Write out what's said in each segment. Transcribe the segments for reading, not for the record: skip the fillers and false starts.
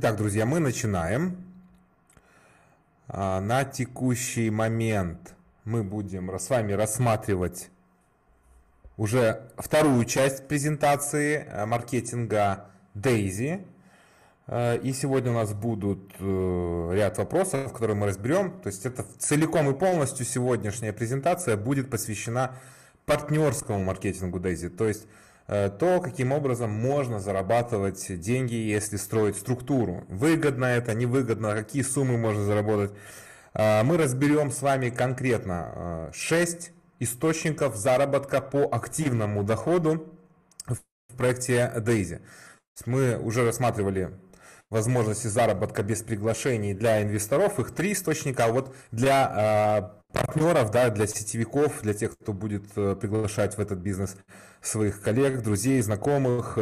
Итак, друзья, мы начинаем. На текущий момент мы будем с вами рассматривать уже вторую часть презентации маркетинга Дейзи. И сегодня у нас будут ряд вопросов, которые мы разберем. То есть это целиком и полностью сегодняшняя презентация будет посвящена партнерскому маркетингу Дейзи. То есть то, каким образом можно зарабатывать деньги, если строить структуру. Выгодно это, невыгодно, какие суммы можно заработать. Мы разберем с вами конкретно 6 источников заработка по активному доходу в проекте Дейзи. Мы уже рассматривали возможности заработка без приглашений для инвесторов, их 3 источника, а вот для партнеров, да, для сетевиков, для тех, кто будет приглашать в этот бизнес своих коллег, друзей, знакомых,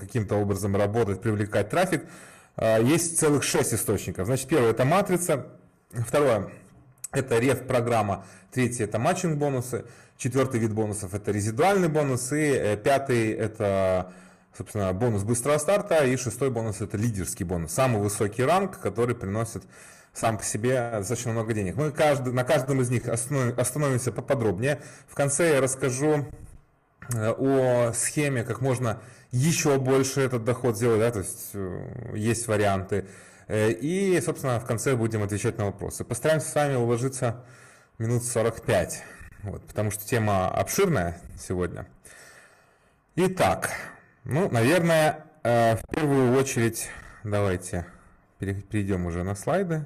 каким-то образом работать, привлекать трафик, есть целых 6 источников. Значит, первое – это матрица, второе – это реф-программа, третье – это матчинг-бонусы, четвертый вид бонусов – это резидуальный бонус, и пятый – это... собственно, бонус быстрого старта, и 6-й бонус – это лидерский бонус. Самый высокий ранг, который приносит сам по себе достаточно много денег. Мы на каждом из них остановимся поподробнее. В конце я расскажу о схеме, как можно еще больше этот доход сделать, да? То есть есть варианты. И, собственно, в конце будем отвечать на вопросы. Постараемся с вами уложиться минут 45, вот, потому что тема обширная сегодня. Итак. Ну, наверное, в первую очередь давайте перейдем уже на слайды.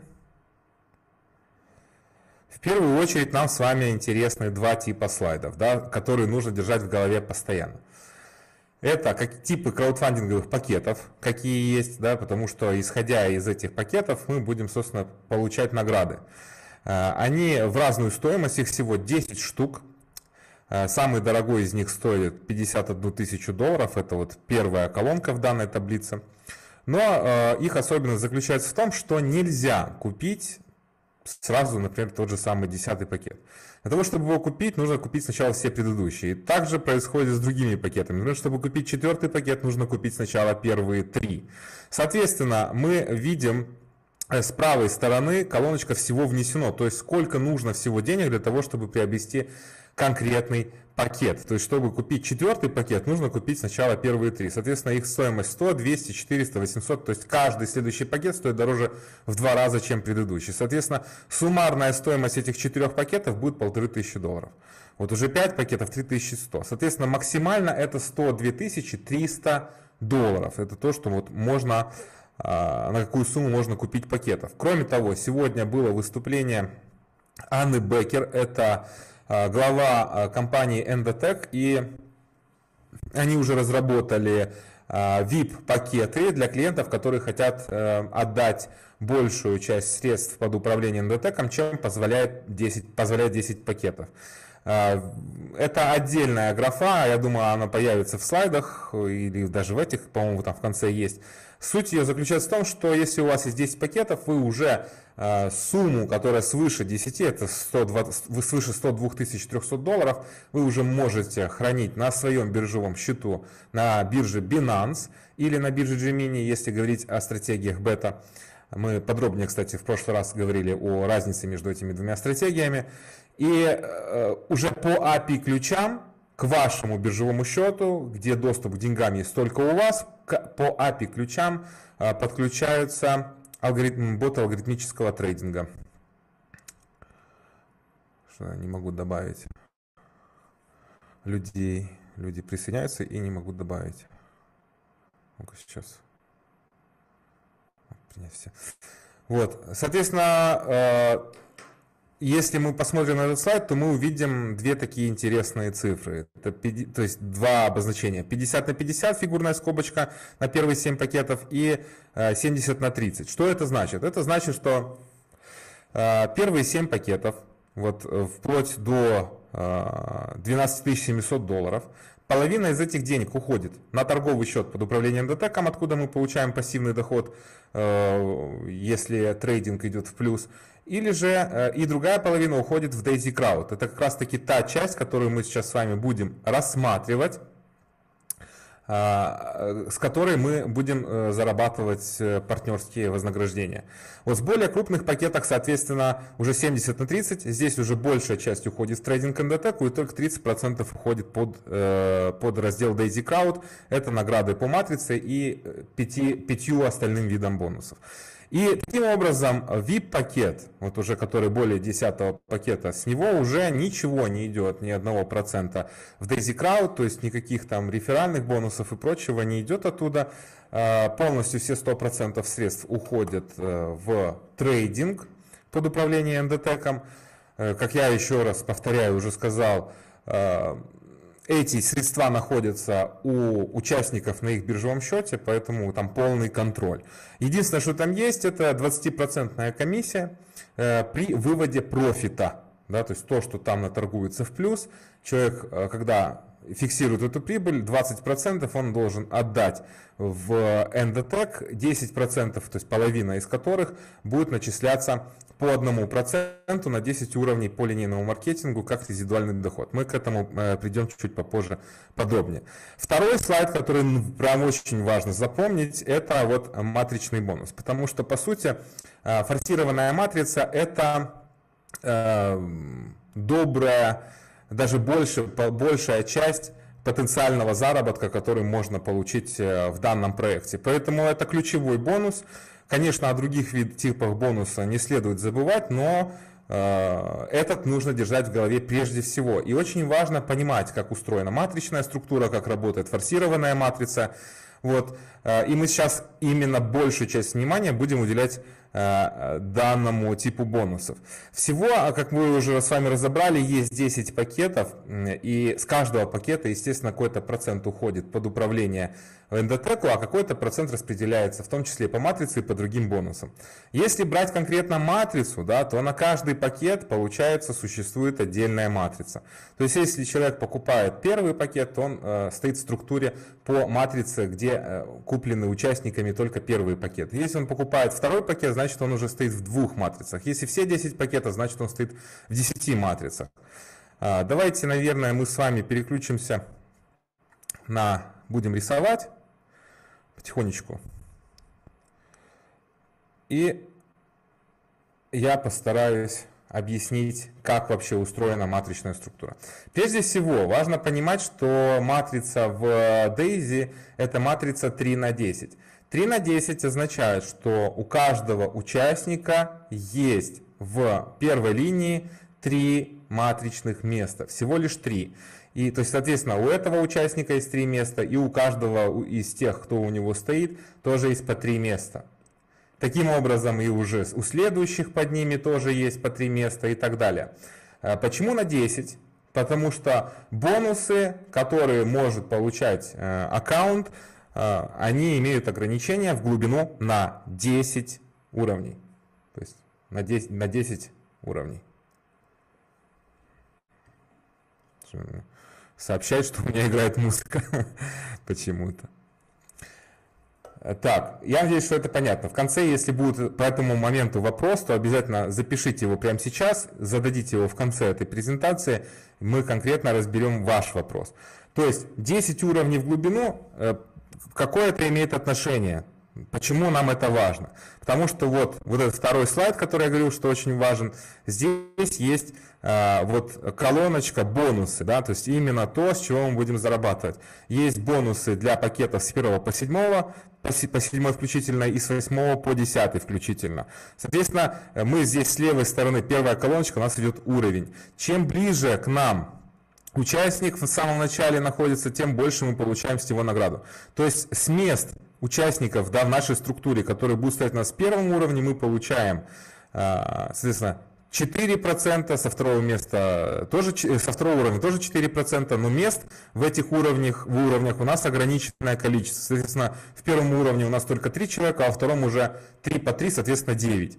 В первую очередь нам с вами интересны 2 типа слайдов, да, которые нужно держать в голове постоянно. Это как типы краудфандинговых пакетов, какие есть, да, потому что, исходя из этих пакетов, мы будем, собственно, получать награды. Они в разную стоимость, их всего 10 штук. Самый дорогой из них стоит $51 000, это вот первая колонка в данной таблице. Но их особенность заключается в том, что нельзя купить сразу, например, тот же самый 10-й пакет. Для того, чтобы его купить, нужно купить сначала все предыдущие. Так же происходит с другими пакетами. Например, чтобы купить 4-й пакет, нужно купить сначала первые 3. Соответственно, мы видим... с правой стороны колоночка всего внесено, то есть сколько нужно всего денег для того, чтобы приобрести конкретный пакет. То есть, чтобы купить 4-й пакет, нужно купить сначала первые 3. Соответственно, их стоимость 100, 200, 400, 800. То есть, каждый следующий пакет стоит дороже в 2 раза, чем предыдущий. Соответственно, суммарная стоимость этих 4 пакетов будет $1500. Вот уже 5 пакетов $3100. Соответственно, максимально это 100, $2300. Это то, что вот можно... на какую сумму можно купить пакетов. Кроме того, сегодня было выступление Анны Бекер, это глава компании Endotech, и они уже разработали VIP-пакеты для клиентов, которые хотят отдать большую часть средств под управление Endotech, чем позволяет 10 пакетов. Это отдельная графа, я думаю, она появится в слайдах или даже в этих, по-моему, там в конце есть. Суть ее заключается в том, что если у вас есть 10 пакетов, вы уже сумму, которая свыше 10, это свыше $102 300, вы уже можете хранить на своем биржевом счету на бирже Binance или на бирже Gemini, если говорить о стратегиях бета. Мы подробнее, кстати, в прошлый раз говорили о разнице между этими двумя стратегиями. И уже по API-ключам к вашему биржевому счету, где доступ к деньгам есть только у вас, по API-ключам подключаются боты алгоритмического трейдинга. Что я не могу добавить людей. Люди присоединяются и не могу добавить. Ну-ка сейчас. Все. Вот, соответственно, если мы посмотрим на этот слайд, то мы увидим 2 такие интересные цифры. Это, то есть 2 обозначения. 50/50 фигурная скобочка на первые 7 пакетов и 70/30. Что это значит? Это значит, что первые 7 пакетов, вот, вплоть до $12 700, половина из этих денег уходит на торговый счет под управлением Endotech, откуда мы получаем пассивный доход, если трейдинг идет в плюс. Или же и другая половина уходит в Дейзи Крауд. Это как раз таки та часть, которую мы сейчас с вами будем рассматривать. с которой мы будем зарабатывать партнерские вознаграждения. Вот с более крупных пакетах, соответственно, уже 70/30. Здесь уже большая часть уходит в трейдинг Endotech, и только 30% уходит под раздел Daisy Crowd. Это награды по матрице и 5 остальным видам бонусов. И таким образом VIP-пакет, вот уже который более 10 пакета, с него уже ничего не идет, ни 1% в Daisy Crowd, то есть никаких там реферальных бонусов и прочего не идет оттуда. Полностью все 100% средств уходят в трейдинг под управление Endotech. Как я еще раз повторяю, уже сказал, эти средства находятся у участников на их биржевом счете, поэтому там полный контроль. Единственное, что там есть, это 20% комиссия при выводе профита. Да, то есть то, что там наторгуется в плюс, человек, когда фиксирует эту прибыль, 20% он должен отдать в Endotech, 10%, то есть половина из которых будет начисляться по 1% на 10 уровней по линейному маркетингу как резидуальный доход. Мы к этому придем чуть-чуть попозже подробнее. Второй слайд, который прям очень важно запомнить, это вот матричный бонус, потому что по сути форсированная матрица — это добрая, даже большая часть потенциального заработка, который можно получить в данном проекте. Поэтому это ключевой бонус. Конечно, о других типах бонуса не следует забывать, но этот нужно держать в голове прежде всего. И очень важно понимать, как устроена матричная структура, как работает форсированная матрица. Вот. И мы сейчас именно большую часть внимания будем уделять данному типу бонусов. Всего, как мы уже с вами разобрали, есть 10 пакетов, и с каждого пакета, естественно, какой-то процент уходит под управление Endotech, а какой-то процент распределяется, в том числе и по матрице, и по другим бонусам. Если брать конкретно матрицу, да, то на каждый пакет, получается, существует отдельная матрица. То есть, если человек покупает первый пакет, то он стоит в структуре по матрице, где куплены участниками только первые пакеты. Если он покупает второй пакет, значит, он уже стоит в 2 матрицах. Если все 10 пакетов, значит, он стоит в 10 матрицах. Давайте, наверное, мы с вами переключимся на... Будем рисовать потихонечку. И я постараюсь объяснить, как вообще устроена матричная структура. Прежде всего, важно понимать, что матрица в Daisy — это матрица 3 на 10. 3 на 10 означает, что у каждого участника есть в первой линии 3 матричных места, всего лишь 3. И, то есть, соответственно, у этого участника есть 3 места, и у каждого из тех, кто у него стоит, тоже есть по 3 места. Таким образом, и уже у следующих под ними тоже есть по 3 места и так далее. Почему на 10? Потому что бонусы, которые может получать аккаунт, они имеют ограничения в глубину на 10 уровней. То есть на 10 уровней. Сообщает, что у меня играет музыка почему-то. Так, я надеюсь, что это понятно. В конце, если будет по этому моменту вопрос, то обязательно запишите его прямо сейчас, зададите его в конце этой презентации, мы конкретно разберем ваш вопрос. То есть 10 уровней в глубину, какое это имеет отношение? Почему нам это важно? Потому что вот этот второй слайд, который я говорил, что очень важен, здесь есть вот колоночка бонусы, да, то есть именно то, с чего мы будем зарабатывать. Есть бонусы для пакетов с 1 по 7, по 7 включительно, и с 8 по 10 включительно. Соответственно, мы здесь с левой стороны, первая колоночка, у нас идет уровень. Чем ближе к нам участник в самом начале находится, тем больше мы получаем с него награду. То есть с мест участников, да, в нашей структуре, которые будут стоять у нас в первом уровне, мы получаем, соответственно, 4%, со второго уровня тоже 4%, но мест в этих уровнях, у нас ограниченное количество. Соответственно, в первом уровне у нас только 3 человека, а во втором уже 3 по 3, соответственно, 9.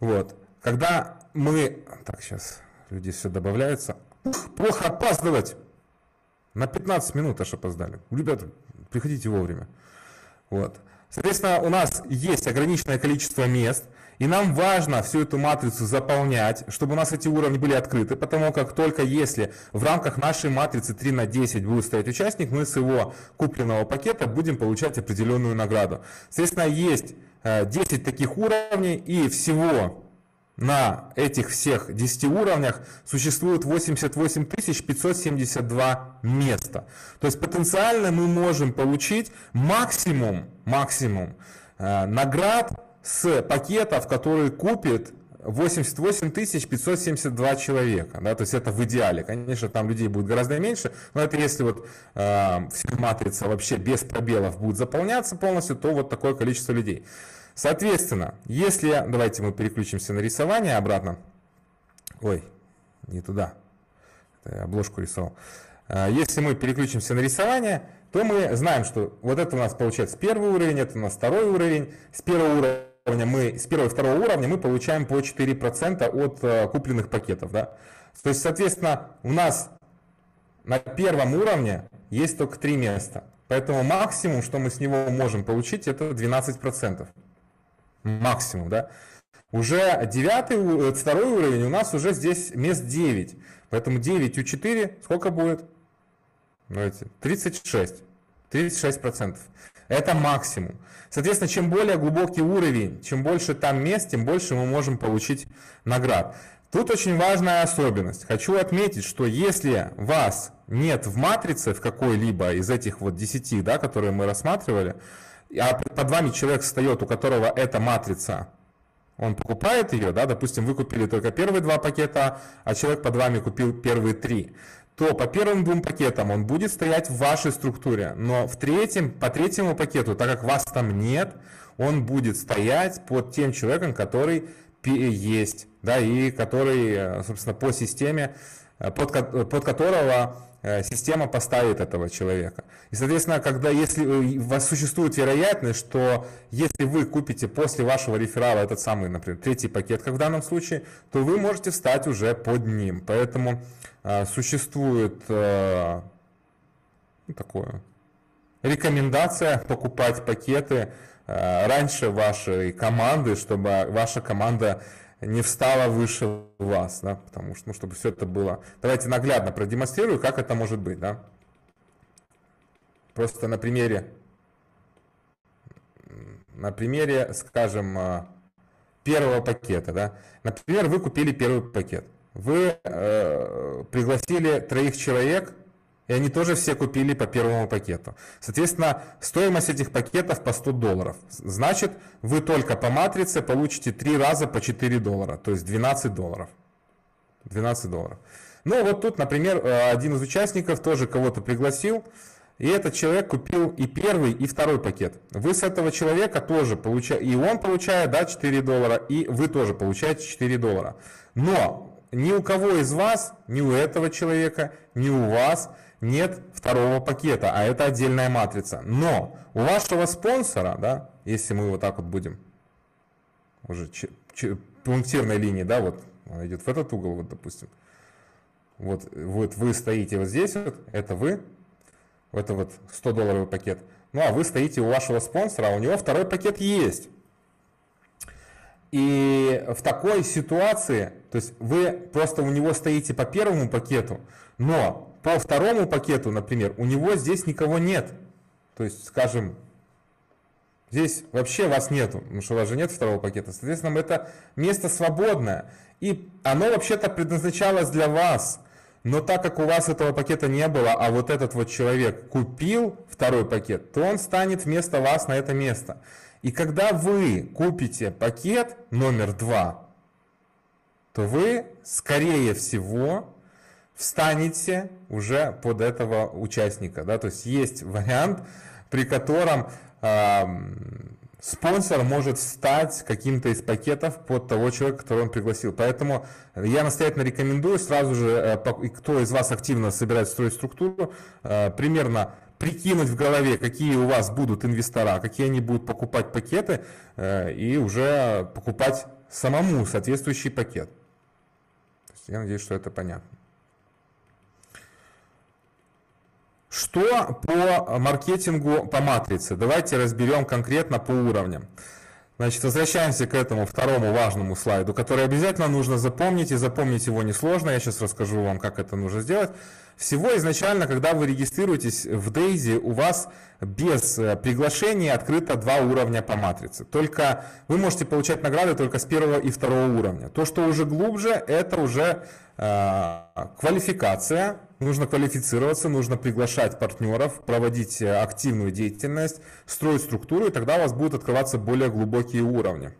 Вот. Когда мы... Так, сейчас люди все добавляются. Плохо опаздывать! На 15 минут аж опоздали. Ребята, приходите вовремя. Вот. Соответственно, у нас есть ограниченное количество мест, И нам важно всю эту матрицу заполнять, чтобы у нас эти уровни были открыты, потому как только если в рамках нашей матрицы 3/10 будет стоять участник, мы с его купленного пакета будем получать определенную награду. Соответственно, есть 10 таких уровней, и всего на этих всех 10 уровнях существует 88 572 места. То есть потенциально мы можем получить максимум наград с пакетов, которые купит 88 572 человека. Да, то есть это в идеале. Конечно, там людей будет гораздо меньше, но это если вот вся матрица вообще без пробелов будет заполняться полностью, то вот такое количество людей. Соответственно, если... Давайте мы переключимся на рисование обратно. Ой, не туда. Это я обложку рисовал. Если мы переключимся на рисование, то мы знаем, что вот это у нас получается первый уровень, это у нас второй уровень. С первого уровня мы, с первого и второго уровня мы получаем по 4% от купленных пакетов. Да? То есть, соответственно, у нас на первом уровне есть только 3 места. Поэтому максимум, что мы с него можем получить, это 12%. Максимум, да. Уже 9, второй уровень, у нас уже здесь мест 9. Поэтому 9 у 4, сколько будет? 36. 36%. Это максимум. Соответственно, чем более глубокий уровень, чем больше там мест, тем больше мы можем получить наград. Тут очень важная особенность. Хочу отметить, что если вас нет в матрице, в какой-либо из этих вот 10, да, которые мы рассматривали, а под вами человек встает, у которого эта матрица, он покупает ее, да, допустим, вы купили только первые 2 пакета, а человек под вами купил первые 3, то по первым 2 пакетам он будет стоять в вашей структуре, но в третьем, по третьему пакету, так как вас там нет, он будет стоять под тем человеком, который есть, да, и который, собственно, по системе, под которого система поставит этого человека. И, соответственно, когда, если у вас существует вероятность, что если вы купите после вашего реферала этот самый, например, 3-й пакет, как в данном случае, то вы можете встать уже под ним. Поэтому существует такое рекомендация покупать пакеты раньше вашей команды, чтобы ваша команда не встала выше вас, да, потому что, ну, чтобы все это было. Давайте наглядно продемонстрирую, как это может быть, да. Просто на примере, скажем, первого пакета, да. Например, вы купили первый пакет, вы пригласили 3 человек, и они тоже все купили по первому пакету. Соответственно, стоимость этих пакетов по $100. Значит, вы только по матрице получите 3 раза по $4, то есть $12. $12. Ну вот тут, например, один из участников тоже кого-то пригласил, и этот человек купил и первый, и второй пакет. Вы с этого человека тоже получаете, и он получает, да, $4, и вы тоже получаете $4. Но ни у кого из вас, ни у этого человека, ни у вас нет второго пакета, а это отдельная матрица. Но у вашего спонсора, да, если мы вот так вот будем, уже пунктирной линии, да, вот идет в этот угол, вот, допустим. Вот вы стоите вот здесь, вот, это вы, это вот $100 пакет. Ну, а вы стоите у вашего спонсора, а у него второй пакет есть. И в такой ситуации, то есть вы просто у него стоите по первому пакету, но по второму пакету, например, у него здесь никого нет. То есть, скажем, здесь вообще вас нету, потому что у вас же нет второго пакета. Соответственно, это место свободное. И оно вообще-то предназначалось для вас. Но так как у вас этого пакета не было, а вот этот вот человек купил второй пакет, то он станет вместо вас на это место. И когда вы купите пакет номер 2, то вы, скорее всего, встанете уже под этого участника. Да? То есть есть вариант, при котором спонсор может встать каким-то из пакетов под того человека, которого он пригласил. Поэтому я настоятельно рекомендую сразу же, кто из вас активно собирает строить структуру, примерно прикинуть в голове, какие у вас будут инвестора, какие они будут покупать пакеты, и уже покупать самому соответствующий пакет. Я надеюсь, что это понятно. Что по маркетингу по матрице? Давайте разберем конкретно по уровням. Значит, возвращаемся к этому второму важному слайду, который обязательно нужно запомнить, и запомнить его несложно. Я сейчас расскажу вам, как это нужно сделать. Всего изначально, когда вы регистрируетесь в Дейзи, у вас без приглашения открыто два уровня по матрице. Только вы можете получать награды только с первого и второго уровня. То, что уже глубже, это уже квалификация. Нужно квалифицироваться, нужно приглашать партнеров, проводить активную деятельность, строить структуру, и тогда у вас будут открываться более глубокие уровни.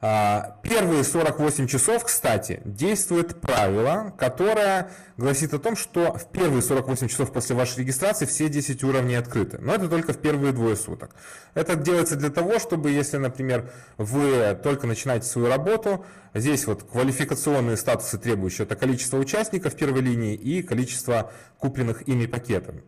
Первые 48 часов, кстати, действует правило, которое гласит о том, что в первые 48 часов после вашей регистрации все 10 уровней открыты. Но это только в первые двое суток. Это делается для того, чтобы, если, например, вы только начинаете свою работу, здесь вот квалификационные статусы требующие, это количество участников первой линии и количество купленных ими пакетов.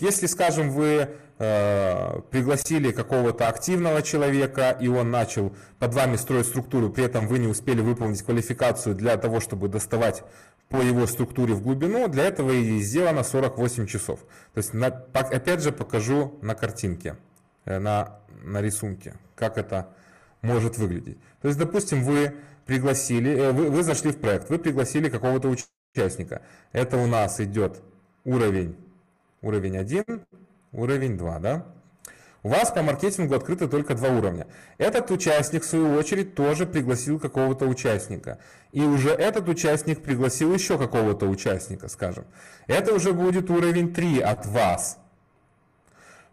Если, скажем, вы пригласили какого-то активного человека, и он начал под вами строить структуру, при этом вы не успели выполнить квалификацию для того, чтобы доставать по его структуре в глубину, для этого и сделано 48 часов. То есть, опять же, покажу на картинке, на рисунке, как это может выглядеть. То есть, допустим, вы пригласили, вы зашли в проект, вы пригласили какого-то участника. Это у нас идет уровень 1, уровень 2, да? У вас по маркетингу открыто только два уровня. Этот участник, в свою очередь, тоже пригласил какого-то участника. И уже этот участник пригласил еще какого-то участника, скажем. Это уже будет уровень 3 от вас.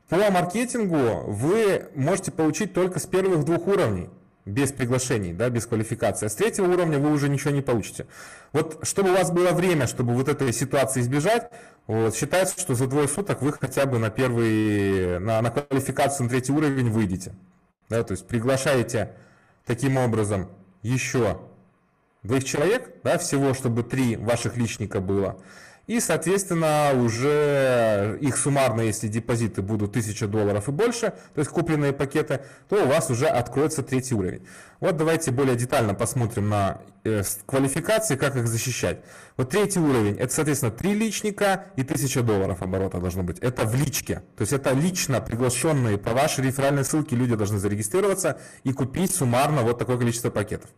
По маркетингу вы можете получить только с первых двух уровней. Без приглашений, да, без квалификации. А с третьего уровня вы уже ничего не получите. Вот, чтобы у вас было время, чтобы вот этой ситуации избежать, вот, считается, что за двое суток вы хотя бы на квалификацию на третий уровень выйдете. Да, то есть приглашаете таким образом еще двух человек, да, всего, чтобы три ваших личника было. И, соответственно, уже их суммарно, если депозиты будут $1000 и больше, то есть купленные пакеты, то у вас уже откроется третий уровень. Вот давайте более детально посмотрим на квалификации, как их защищать. Вот третий уровень, это, соответственно, 3 личника и $1000 оборота должно быть. Это в личке, то есть это лично приглашенные по вашей реферальной ссылке люди должны зарегистрироваться и купить суммарно вот такое количество пакетов.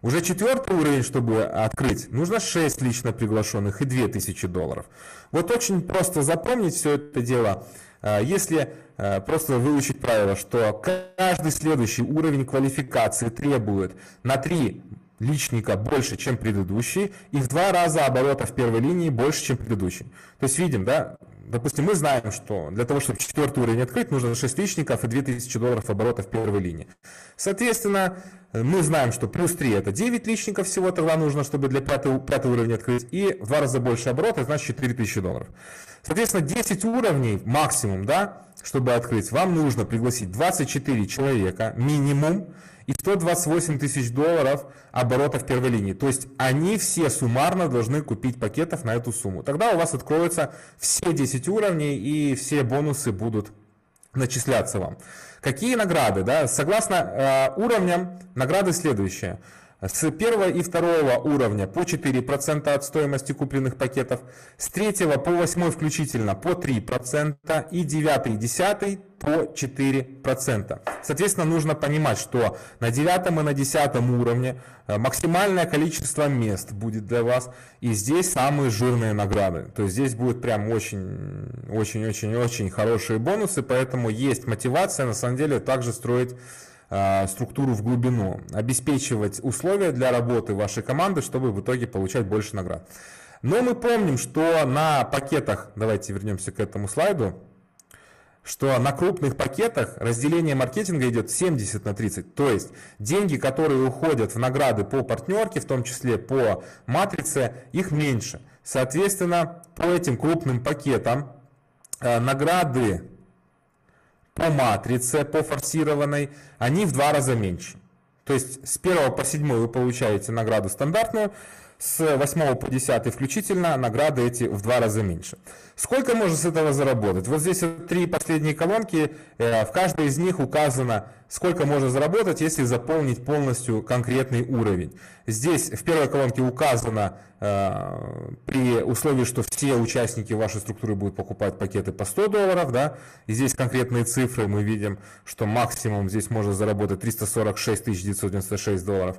Уже четвертый уровень, чтобы открыть, нужно 6 лично приглашенных и $2000. Вот очень просто запомнить все это дело, если просто выучить правило, что каждый следующий уровень квалификации требует на 3 личника больше, чем предыдущий, и в 2 раза оборотов первой линии больше, чем предыдущий. То есть видим, да? Допустим, мы знаем, что для того, чтобы четвертый уровень открыть, нужно 6 личников и $2000 оборота в первой линии. Соответственно, мы знаем, что плюс 3 это 9 личников всего тогда нужно, чтобы для пятого уровня открыть, и в 2 раза больше оборота, значит $4000. Соответственно, 10 уровней максимум, да, чтобы открыть, вам нужно пригласить 24 человека минимум и $128 000 оборота в первой линии. То есть они все суммарно должны купить пакетов на эту сумму. Тогда у вас откроются все 10 уровней и все бонусы будут начисляться вам. Какие награды? Да? Согласно уровням, награды следующие. С первого и второго уровня по 4% от стоимости купленных пакетов, с третьего по 8 включительно по 3% и 9 и 10 по 4%. Соответственно, нужно понимать, что на 9 и на 10 уровне максимальное количество мест будет для вас, и здесь самые жирные награды. То есть здесь будут прям очень-очень-очень хорошие бонусы, поэтому есть мотивация на самом деле также строить структуру в глубину, обеспечивать условия для работы вашей команды, чтобы в итоге получать больше наград. Но мы помним, что на пакетах, давайте вернемся к этому слайду, что на крупных пакетах разделение маркетинга идет 70/30. То есть деньги, которые уходят в награды по партнерке, в том числе по матрице, их меньше. Соответственно, по этим крупным пакетам награды по матрице, по форсированной, они в 2 раза меньше. То есть с 1 по 7 вы получаете награду стандартную, с 8 по 10 включительно награды эти в 2 раза меньше. Сколько можно с этого заработать? Вот здесь 3 последние колонки, в каждой из них указано, сколько можно заработать, если заполнить полностью конкретный уровень. Здесь в первой колонке указано, при условии, что все участники вашей структуры будут покупать пакеты по $100, да, и здесь конкретные цифры, мы видим, что максимум здесь можно заработать 346 996 долларов.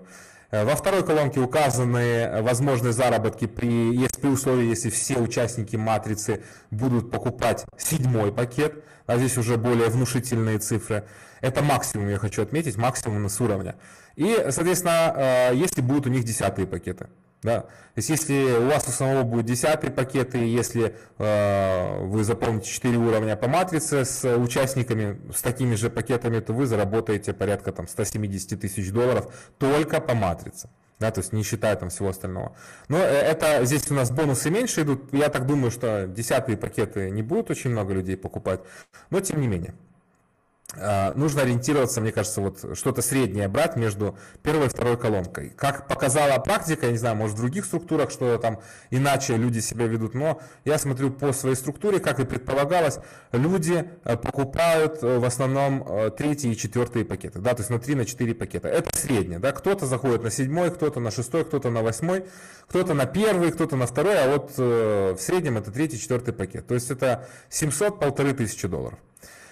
Во второй колонке указаны возможные заработки при условии, если все участники матрицы будут покупать 7-й пакет, а здесь уже более внушительные цифры. Это максимум, я хочу отметить, максимум с уровня. И, соответственно, если будут у них 10-е пакеты. Да? То есть, если у вас у самого будет 10-й пакет, и если вы заполните 4 уровня по матрице с участниками, с такими же пакетами, то вы заработаете порядка там, 170 тысяч долларов только по матрице. Да, то есть не считая там всего остального. Но это здесь у нас бонусы меньше идут. Я так думаю, что 10-е пакеты не будут очень много людей покупать, но тем не менее. Нужно ориентироваться, мне кажется, вот что-то среднее брать между первой и второй колонкой. Как показала практика, я не знаю, может в других структурах что-то там иначе люди себя ведут, но я смотрю по своей структуре, как и предполагалось, люди покупают в основном 3-й и 4-й пакеты, да, то есть на 3-4 пакета. Это среднее, да, кто-то заходит на 7-й, кто-то на 6-й, кто-то на 8-й, кто-то на 1-й, кто-то на 2-й, а вот в среднем это 3-4 пакет. То есть это 700-1500 долларов.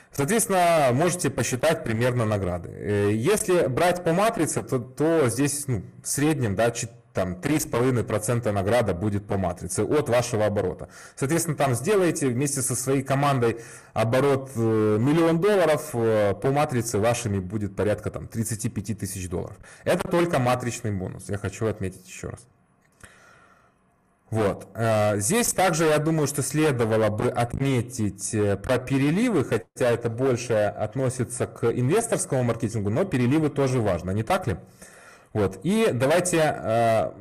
Соответственно, можете посчитать примерно награды. Если брать по матрице, то здесь в среднем, да, там 3,5% награда будет по матрице от вашего оборота. Соответственно, там сделаете вместе со своей командой оборот $1 000 000, по матрице вашими будет порядка там 35 тысяч долларов. Это только матричный бонус, я хочу отметить еще раз. Вот. Здесь также, я думаю, что следовало бы отметить про переливы, хотя это больше относится к инвесторскому маркетингу, но переливы тоже важно, не так ли? Вот. И давайте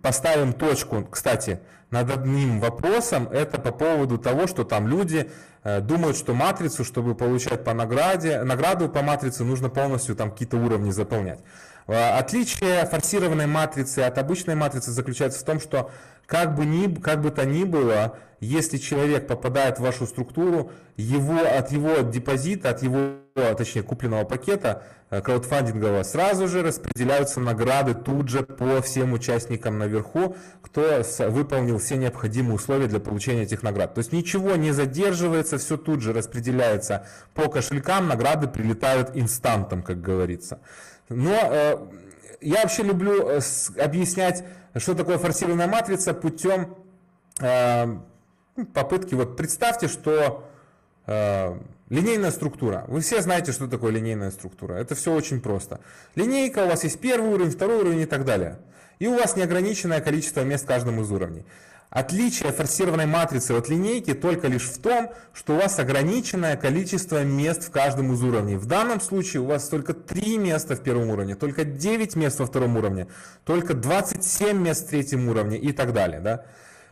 поставим точку, кстати, над одним вопросом, это по поводу того, что там люди думают, что матрицу, чтобы получать по награду по матрице, нужно полностью там какие-то уровни заполнять. Отличие форсированной матрицы от обычной матрицы заключается в том, что как бы то ни было, если человек попадает в вашу структуру, от его депозита, точнее купленного пакета краудфандингового, сразу же распределяются награды тут же по всем участникам наверху, кто выполнил все необходимые условия для получения этих наград. То есть ничего не задерживается, все тут же распределяется по кошелькам, награды прилетают инстантом, как говорится. Но я вообще люблю объяснять, что такое форсированная матрица путем попытки. Вот представьте, что линейная структура. Вы все знаете, что такое линейная структура. Это все очень просто. Линейка, у вас есть первый уровень, второй уровень и так далее. И у вас неограниченное количество мест в каждом из уровней. Отличие форсированной матрицы от линейки только лишь в том, что у вас ограниченное количество мест в каждом из уровней. В данном случае у вас только 3 места в первом уровне, только 9 мест во втором уровне, только 27 мест в третьем уровне и так далее. Да?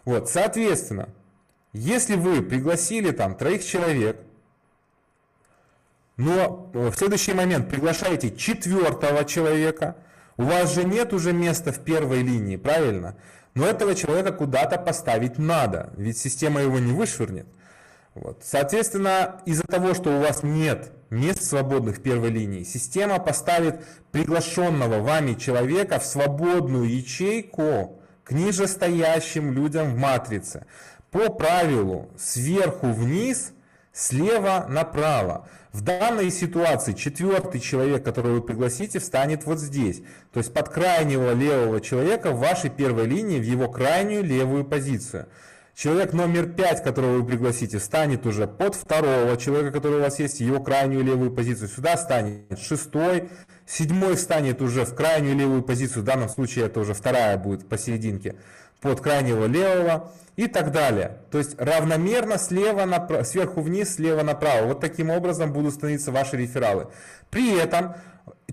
Вот, соответственно, если вы пригласили там 3 человек, но в следующий момент приглашаете 4-го человека, у вас же нет уже места в первой линии, правильно? Но этого человека куда-то поставить надо, ведь система его не вышвырнет. Вот. Соответственно, из-за того, что у вас нет мест свободных в первой линии, система поставит приглашенного вами человека в свободную ячейку к нижестоящим людям в матрице. По правилу, сверху вниз, слева направо. В данной ситуации 4-й человек, которого вы пригласите, встанет вот здесь. То есть под крайнего левого человека в вашей первой линии, в его крайнюю левую позицию. Человек номер 5, которого вы пригласите, встанет уже под 2-го человека, который у вас есть, в его крайнюю левую позицию. Сюда встанет 6-й. 7-й встанет уже в крайнюю левую позицию. В данном случае это уже 2-я будет посерединке, под крайнего левого и так далее. То есть равномерно сверху вниз, слева направо. Вот таким образом будут становиться ваши рефералы. При этом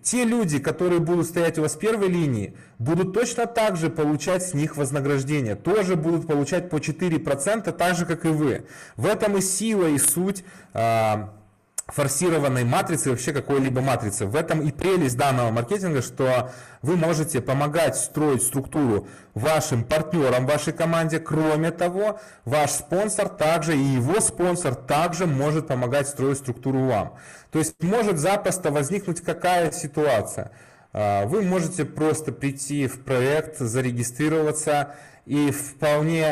те люди, которые будут стоять у вас в первой линии, будут точно так же получать с них вознаграждение. Тоже будут получать по 4%, так же, как и вы. В этом и сила, и суть форсированной матрицы, вообще какой-либо матрицы. В этом и прелесть данного маркетинга, что вы можете помогать строить структуру вашим партнерам, вашей команде. Кроме того, ваш спонсор также и его спонсор также может помогать строить структуру вам. То есть может запросто возникнуть какая ситуация. Вы можете просто прийти в проект, зарегистрироваться, и вполне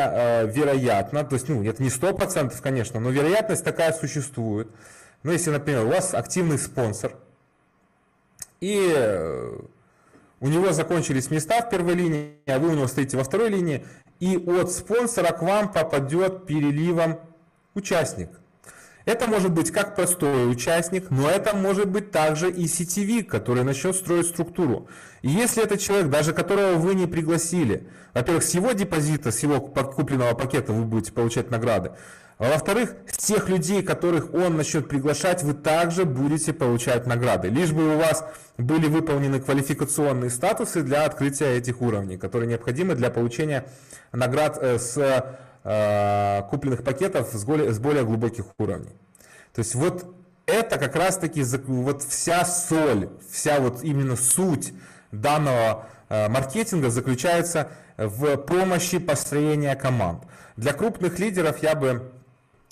вероятно, то есть, ну, это не 100%, конечно, но вероятность такая существует. Ну, если, например, у вас активный спонсор, и у него закончились места в первой линии, а вы у него стоите во второй линии, и от спонсора к вам попадет переливом участник. Это может быть как простой участник, но это может быть также и сетевик, который начнет строить структуру. И если это человек, даже которого вы не пригласили, во-первых, с его депозита, с его купленного пакета вы будете получать награды, а во-вторых, с тех людей, которых он начнет приглашать, вы также будете получать награды. Лишь бы у вас были выполнены квалификационные статусы для открытия этих уровней, которые необходимы для получения наград с купленных пакетов с более глубоких уровней. То есть вот это как раз таки вот вся соль, вся вот именно суть данного маркетинга заключается в помощи построения команд. Для крупных лидеров я бы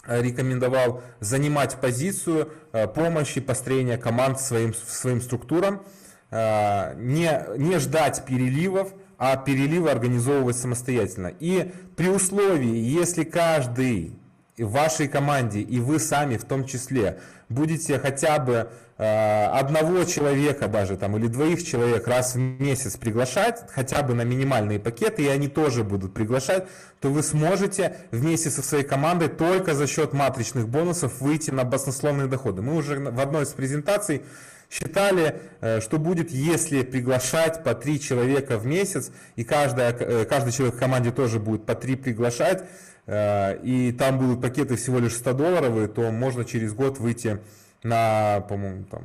рекомендовал занимать позицию помощи построения команд своим структурам, не ждать переливов, а переливы организовывать самостоятельно. И при условии, если каждый в вашей команде и вы сами в том числе будете хотя бы одного человека даже там или двоих человек раз в месяц приглашать, хотя бы на минимальные пакеты, и они тоже будут приглашать, то вы сможете вместе со своей командой только за счет матричных бонусов выйти на баснословные доходы. Мы уже в одной из презентаций считали, что будет, если приглашать по 3 человека в месяц, и каждый человек в команде тоже будет по 3 приглашать, и там будут пакеты всего лишь $100, то можно через год выйти на, по-моему, там,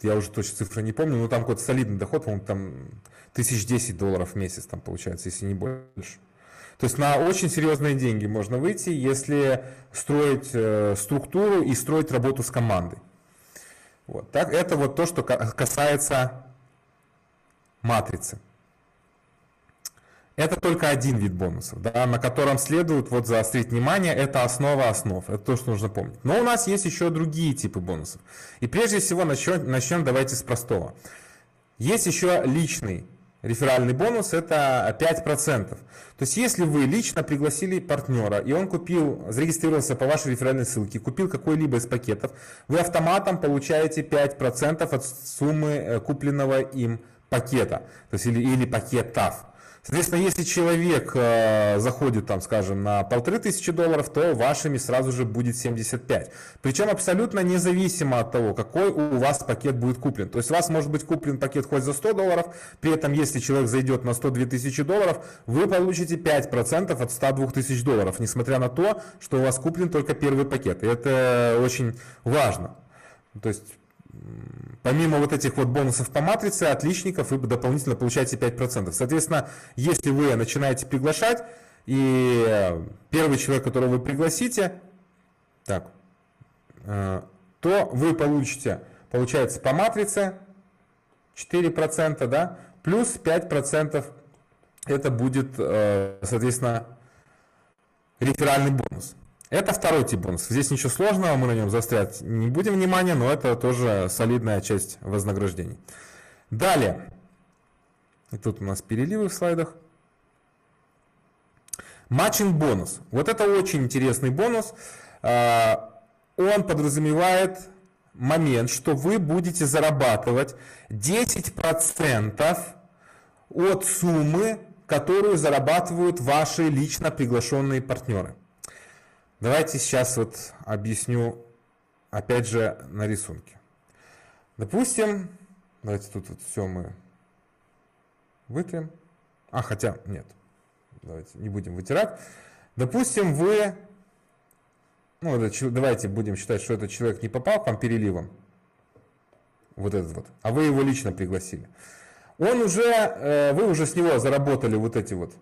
я уже точно цифры не помню, но там какой-то солидный доход, по-моему, там $1010 в месяц там получается, если не больше. То есть на очень серьезные деньги можно выйти, если строить структуру и строить работу с командой. Вот, так, это вот то, что касается матрицы. Это только один вид бонусов, да, на котором следует вот заострить внимание, это основа основ, это то, что нужно помнить. Но у нас есть еще другие типы бонусов. И прежде всего начнем давайте с простого. Есть еще личный реферальный бонус, это 5%. То есть если вы лично пригласили партнера, и он зарегистрировался по вашей реферальной ссылке, купил какой-либо из пакетов, вы автоматом получаете 5% от суммы купленного им пакета, то есть или пакетов. Соответственно, если человек заходит, там, скажем, на $1500, то вашими сразу же будет 75. Причем абсолютно независимо от того, какой у вас пакет будет куплен. То есть у вас может быть куплен пакет хоть за $100, при этом если человек зайдет на $102 000, вы получите 5% от $102 000, несмотря на то, что у вас куплен только первый пакет. И это очень важно. То есть помимо вот этих вот бонусов по матрице, отличников вы дополнительно получаете 5%. Соответственно, если вы начинаете приглашать, и первый человек, которого вы пригласите, так, то вы получите, получается, по матрице 4%, да, плюс 5% это будет, соответственно, реферальный бонус. Это второй тип бонусов. Здесь ничего сложного, мы на нем заострять не будем внимания, но это тоже солидная часть вознаграждений. Далее. И тут у нас переливы в слайдах. Матчинг-бонус. Вот это очень интересный бонус. Он подразумевает момент, что вы будете зарабатывать 10% от суммы, которую зарабатывают ваши лично приглашенные партнеры. Давайте сейчас вот объясню, опять же, на рисунке. Допустим, давайте тут вот все мы вытрем. А, хотя, нет, давайте не будем вытирать. Допустим, вы, ну, давайте будем считать, что этот человек не попал к вам переливом, вот этот вот, а вы его лично пригласили. Вы уже с него заработали вот эти вот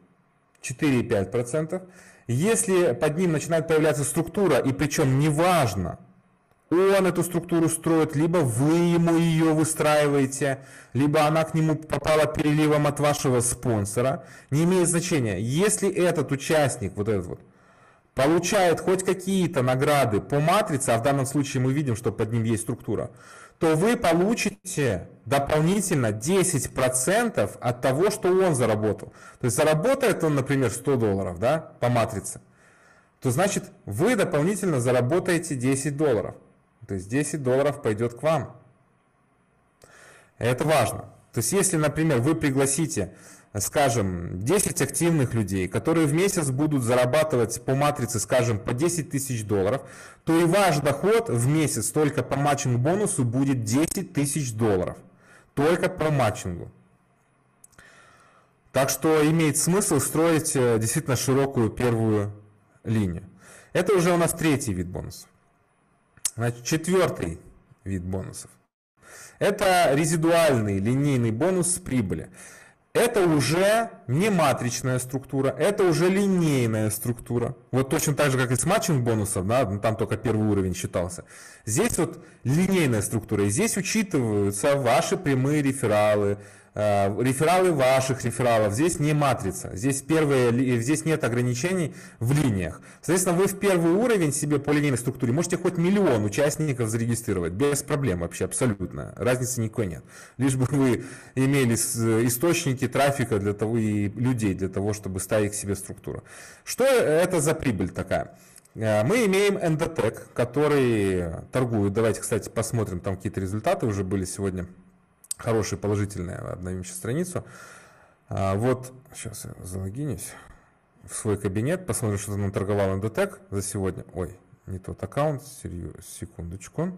4,5%. Если под ним начинает появляться структура, и причем неважно, он эту структуру строит, либо вы ему ее выстраиваете, либо она к нему попала переливом от вашего спонсора. Не имеет значения. Если этот участник, вот этот вот, получает хоть какие-то награды по матрице, а в данном случае мы видим, что под ним есть структура, то вы получите дополнительно 10% от того, что он заработал. То есть заработает он, например, $100, да, по матрице, то значит вы дополнительно заработаете $10. То есть $10 пойдет к вам. Это важно. То есть если, например, вы пригласите, скажем, 10 активных людей, которые в месяц будут зарабатывать по матрице, скажем, по $10 000, то и ваш доход в месяц только по матчинг-бонусу будет $10 000. Только по матчингу. Так что имеет смысл строить действительно широкую первую линию. Это уже у нас третий вид бонусов. Значит, четвертый вид бонусов. Это резидуальный линейный бонус с прибыли. Это уже не матричная структура, это уже линейная структура. Вот точно так же, как и с матчинг бонусов, да, там только первый уровень считался. Здесь вот линейная структура, и здесь учитываются ваши прямые рефералы, рефералы ваших рефералов. Здесь не матрица, здесь нет ограничений в линиях. Соответственно, вы в первый уровень себе по линейной структуре можете хоть миллион участников зарегистрировать, без проблем вообще, абсолютно. Разницы никакой нет. Лишь бы вы имели источники трафика для того, и людей для того, чтобы ставить к себе структуру. Что это за прибыль такая? Мы имеем Endotech, который торгует. Давайте, кстати, посмотрим, там какие-то результаты уже были сегодня. Хорошие, положительные. Обновим сейчас страницу. Вот, сейчас я залогинюсь в свой кабинет. Посмотрим, что нам торговал Endotech за сегодня. Ой, не тот аккаунт. Секундочку.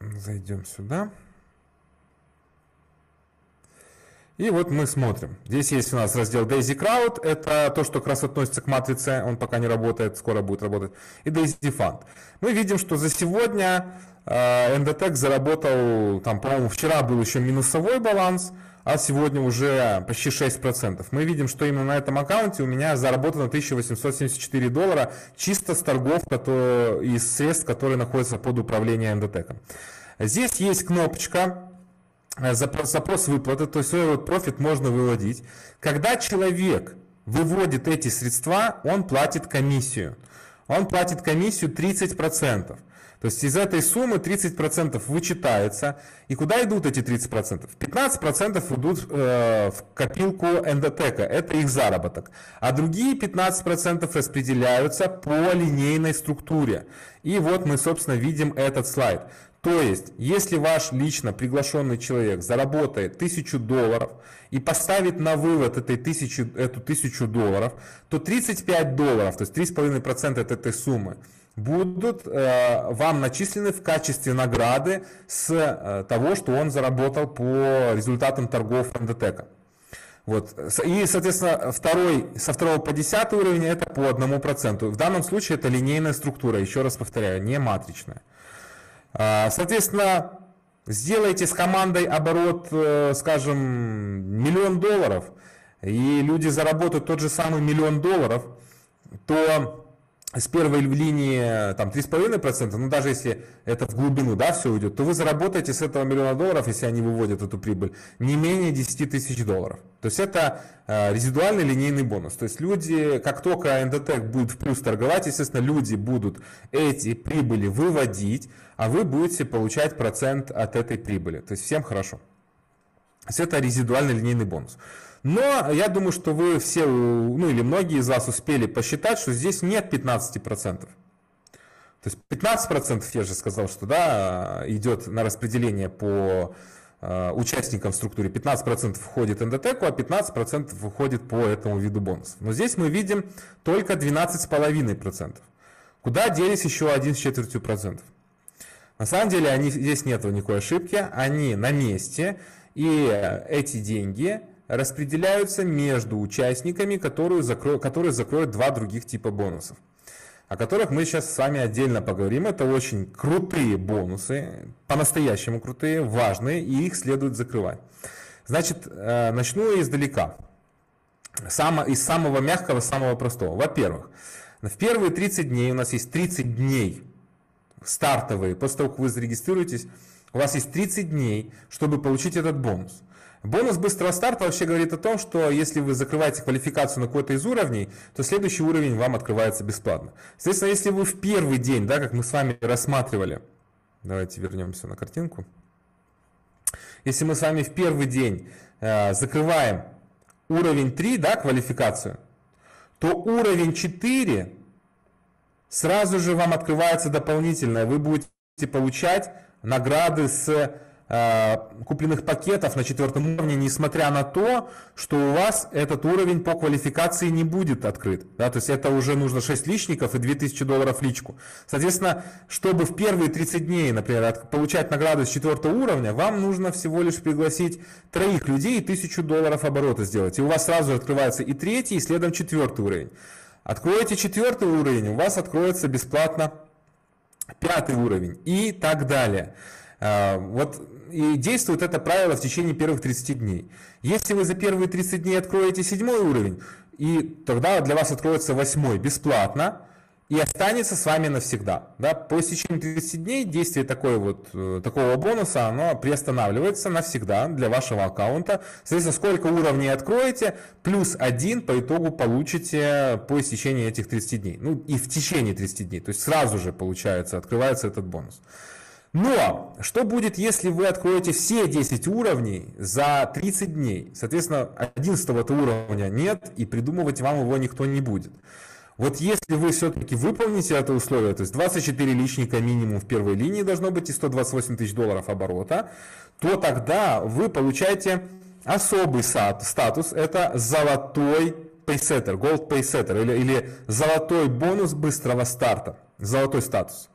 Зайдем сюда. И вот мы смотрим. Здесь есть у нас раздел Daisy Crowd. Это то, что как раз относится к матрице. Он пока не работает, скоро будет работать. И Daisy Fund. Мы видим, что за сегодня Endotech заработал, там, по-моему, вчера был еще минусовой баланс, а сегодня уже почти 6%. Мы видим, что именно на этом аккаунте у меня заработано $1874 чисто с торгов и средств, которые находятся под управлением Endotech. Здесь есть кнопочка запрос выплаты, то есть свой вот профит можно выводить. Когда человек выводит эти средства, он платит комиссию. Он платит комиссию 30%. То есть из этой суммы 30% вычитается. И куда идут эти 30%? 15% идут в копилку Endotech, это их заработок. А другие 15% распределяются по линейной структуре. И вот мы, собственно, видим этот слайд. То есть, если ваш лично приглашенный человек заработает $1000 и поставит на вывод эту $1000, то $35, то есть 3,5% от этой суммы, будут вам начислены в качестве награды с того, что он заработал по результатам торгов Endotech. Вот. И, соответственно, со 2 по 10 уровень это по 1%. В данном случае это линейная структура, еще раз повторяю, не матричная. Соответственно, сделайте с командой оборот, скажем, $1 000 000, и люди заработают тот же самый $1 000 000, то с первой линии там 3,5%, ну даже если это в глубину, да, все уйдет, то вы заработаете с этого $1 000 000, если они выводят эту прибыль, не менее $10 000. То есть это резидуальный линейный бонус. То есть люди, как только Endotech будет в плюс торговать, естественно, люди будут эти прибыли выводить, а вы будете получать процент от этой прибыли. То есть всем хорошо. То есть это резидуальный линейный бонус. Но я думаю, что вы все, ну или многие из вас успели посчитать, что здесь нет 15%. То есть 15%, я же сказал, что да, идет на распределение по участникам в структуре. 15% входит Endotech, а 15% выходит по этому виду бонусов. Но здесь мы видим только 12,5%. Куда делись еще 1,25%? На самом деле здесь нет никакой ошибки, они на месте, и эти деньги распределяются между участниками, которые закроют два других типа бонусов, о которых мы сейчас с вами отдельно поговорим. Это очень крутые бонусы, по-настоящему крутые, важные, и их следует закрывать. Значит, начну издалека. из самого мягкого, самого простого. Во-первых, в первые 30 дней, у нас есть 30 дней стартовые, после того, как вы зарегистрируетесь, у вас есть 30 дней, чтобы получить этот бонус. Бонус быстрого старта вообще говорит о том, что если вы закрываете квалификацию на какой-то из уровней, то следующий уровень вам открывается бесплатно. Соответственно, если вы в первый день, да, как мы с вами рассматривали, давайте вернемся на картинку. Если мы с вами в первый день закрываем уровень 3, да, квалификацию, то уровень 4 сразу же вам открывается дополнительно. Вы будете получать награды с купленных пакетов на 4 уровне, несмотря на то, что у вас этот уровень по квалификации не будет открыт. Да, то есть это уже нужно 6 личников и $2000 личку. Соответственно, чтобы в первые 30 дней, например, получать награду с 4 уровня, вам нужно всего лишь пригласить 3 людей и $1000 оборота сделать. И у вас сразу открывается и 3-й, и следом 4-й уровень. Откроете 4-й уровень, у вас откроется бесплатно 5-й уровень и так далее. Вот. И действует это правило в течение первых 30 дней. Если вы за первые 30 дней откроете 7-й уровень, и тогда для вас откроется 8-й бесплатно и останется с вами навсегда. Да? По истечении 30 дней действие такого бонуса, оно приостанавливается навсегда для вашего аккаунта. Соответственно, сколько уровней откроете, плюс 1 по итогу получите по истечении этих 30 дней. Ну и в течение 30 дней, то есть сразу же получается, открывается этот бонус. Но что будет, если вы откроете все 10 уровней за 30 дней? Соответственно, 11-го уровня нет, и придумывать вам его никто не будет. Вот если вы все-таки выполните это условие, то есть 24 личника минимум в первой линии должно быть и $128 000 оборота, то тогда вы получаете особый статус, это золотой пейсеттер, gold paysetter, или золотой бонус быстрого старта, золотой статус.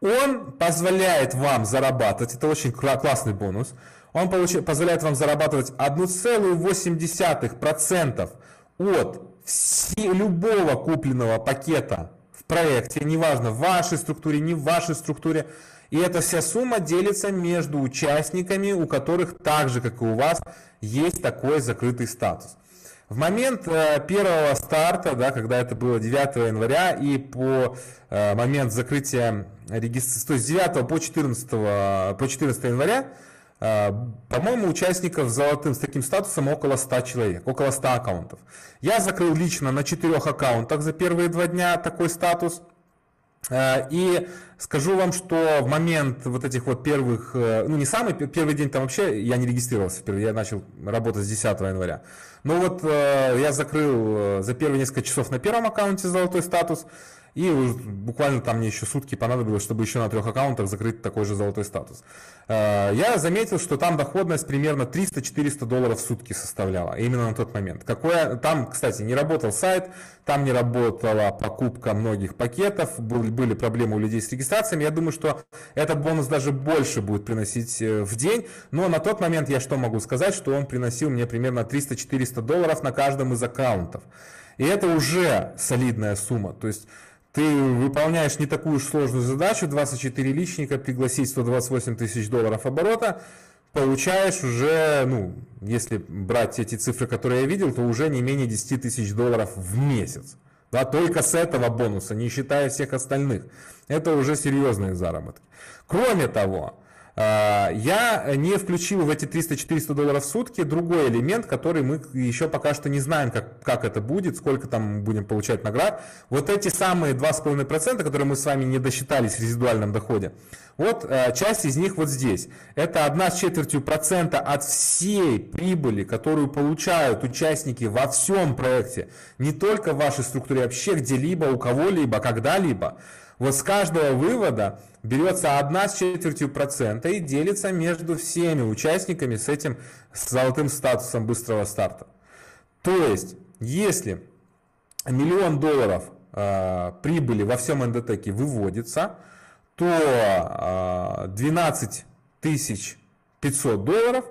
Он позволяет вам зарабатывать, это очень классный бонус, он позволяет вам зарабатывать 1,8% от любого купленного пакета в проекте, неважно в вашей структуре, не в вашей структуре. И эта вся сумма делится между участниками, у которых так же, как и у вас, есть такой закрытый статус. В момент первого старта, да, когда это было 9 января, и по момент закрытия регистрации, то есть с 9 по 14 января, по-моему, участников с таким статусом около 100 человек, около 100 аккаунтов. Я закрыл лично на 4 аккаунтах за первые 2 дня такой статус. И скажу вам, что в момент вот этих вот первых, ну не самый первый день, там вообще я не регистрировался, я начал работать с 10 января. Но вот я закрыл за первые несколько часов на первом аккаунте золотой статус, и буквально там мне еще сутки понадобилось, чтобы еще на 3 аккаунтах закрыть такой же золотой статус. Я заметил, что там доходность примерно $300-400 в сутки составляла, именно на тот момент. Там, кстати, не работал сайт, там не работала покупка многих пакетов, были проблемы у людей с регистрациями. Я думаю, что этот бонус даже больше будет приносить в день, но на тот момент я что могу сказать, что он приносил мне примерно $300-400 на каждом из аккаунтов. И это уже солидная сумма, то есть ты выполняешь не такую уж сложную задачу, 24 личника, пригласить $128 000 оборота, получаешь уже, ну, если брать эти цифры, которые я видел, то уже не менее $10 000 в месяц. Да, только с этого бонуса, не считая всех остальных. Это уже серьезные заработки. Кроме того, я не включил в эти $300-400 в сутки другой элемент, который мы еще пока что не знаем, как это будет, сколько там будем получать наград. Вот эти самые 2,5%, которые мы с вами не досчитались в резидуальном доходе, вот часть из них вот здесь. Это 1,25% от всей прибыли, которую получают участники во всем проекте, не только в вашей структуре, вообще где-либо, у кого-либо, когда-либо. Вот с каждого вывода берется 1,25% и делится между всеми участниками с этим золотым статусом быстрого старта. То есть, если $1 000 000 прибыли во всем Endotech выводится, то $12 500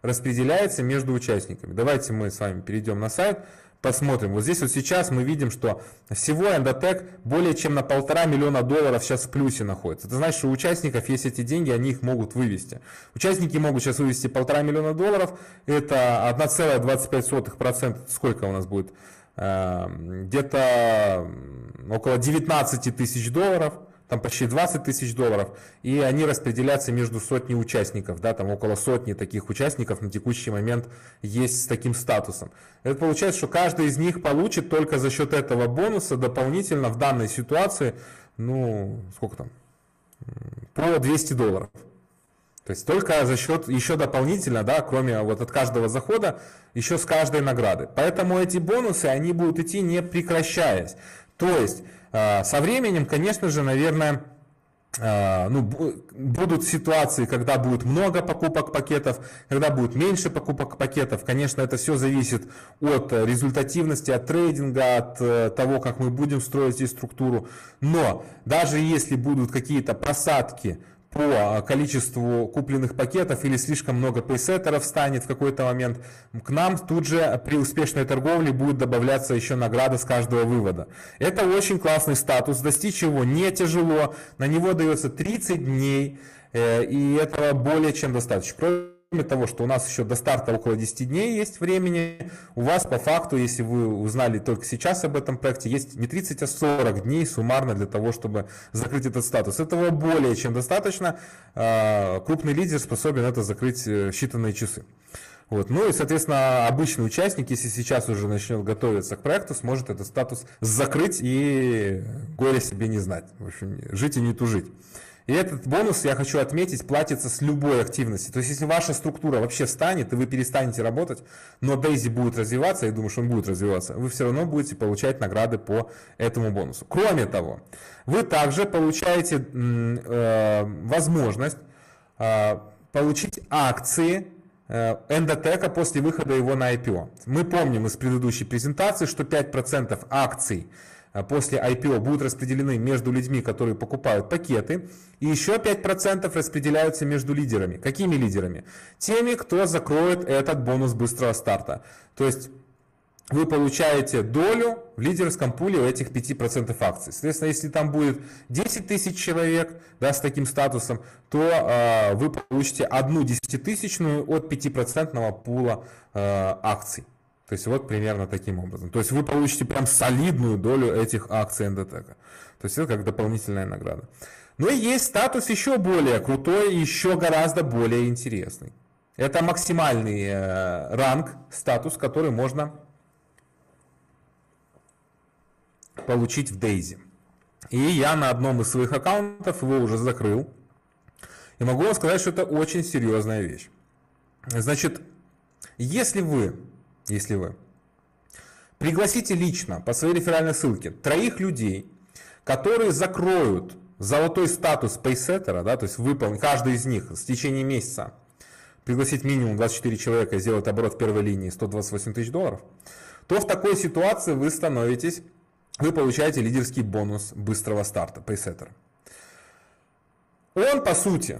распределяется между участниками. Давайте мы с вами перейдем на сайт, посмотрим. Вот здесь вот сейчас мы видим, что всего Endotech более чем на $1,5 миллиона сейчас в плюсе находится. Это значит, что у участников есть эти деньги, они их могут вывести. Участники могут сейчас вывести $1,5 миллиона, это 1,25%, сколько у нас будет? Где-то около $19 тысяч, там почти $20 тысяч, и они распределятся между сотней участников, да, там около сотни таких участников на текущий момент есть с таким статусом. Это получается, что каждый из них получит только за счет этого бонуса дополнительно в данной ситуации, ну, сколько там, по $200. То есть только за счет, еще дополнительно, да, кроме вот от каждого захода, еще с каждой награды. Поэтому эти бонусы, они будут идти не прекращаясь. То есть со временем, конечно же, наверное, ну, будут ситуации, когда будет много покупок пакетов, когда будет меньше покупок пакетов. Конечно, это все зависит от результативности, от трейдинга, от того, как мы будем строить здесь структуру. Но даже если будут какие-то просадки по количеству купленных пакетов или слишком много пресеттеров станет в какой-то момент, к нам тут же при успешной торговле будет добавляться еще награда с каждого вывода. Это очень классный статус, достичь его не тяжело, на него дается 30 дней, и этого более чем достаточно. Кроме того, что у нас еще до старта около 10 дней есть времени, у вас по факту, если вы узнали только сейчас об этом проекте, есть не 30, а 40 дней суммарно для того, чтобы закрыть этот статус. Этого более чем достаточно, крупный лидер способен это закрыть в считанные часы. Вот. Ну и, соответственно, обычный участник, если сейчас уже начнет готовиться к проекту, сможет этот статус закрыть и горя себе не знать, в общем, жить и не тужить. И этот бонус, я хочу отметить, платится с любой активности. То есть, если ваша структура вообще встанет, и вы перестанете работать, но Дейзи будет развиваться, я думаю, что он будет развиваться, вы все равно будете получать награды по этому бонусу. Кроме того, вы также получаете возможность получить акции Endotech после выхода его на IPO. Мы помним из предыдущей презентации, что 5% акций после IPO будут распределены между людьми, которые покупают пакеты, и еще 5% распределяются между лидерами. Какими лидерами? Теми, кто закроет этот бонус быстрого старта. То есть вы получаете долю в лидерском пуле у этих 5% акций. Соответственно, если там будет 10 тысяч человек, да, с таким статусом, то вы получите 1/10 от 5% пула акций. То есть вот примерно таким образом. То есть вы получите прям солидную долю этих акций Endotech. То есть это как дополнительная награда. Но и есть статус еще более крутой, еще гораздо более интересный. Это максимальный ранг, статус, который можно получить в Дейзи. И я на одном из своих аккаунтов его уже закрыл. И могу вам сказать, что это очень серьезная вещь. Значит, если вы пригласите лично по своей реферальной ссылке 3 людей, которые закроют золотой статус пейсеттера, да, то есть выполнить каждый из них в течение месяца, пригласить минимум 24 человека и сделать оборот в первой линии $128 тысяч, то в такой ситуации вы получаете лидерский бонус быстрого старта пейсеттера. Он, по сути,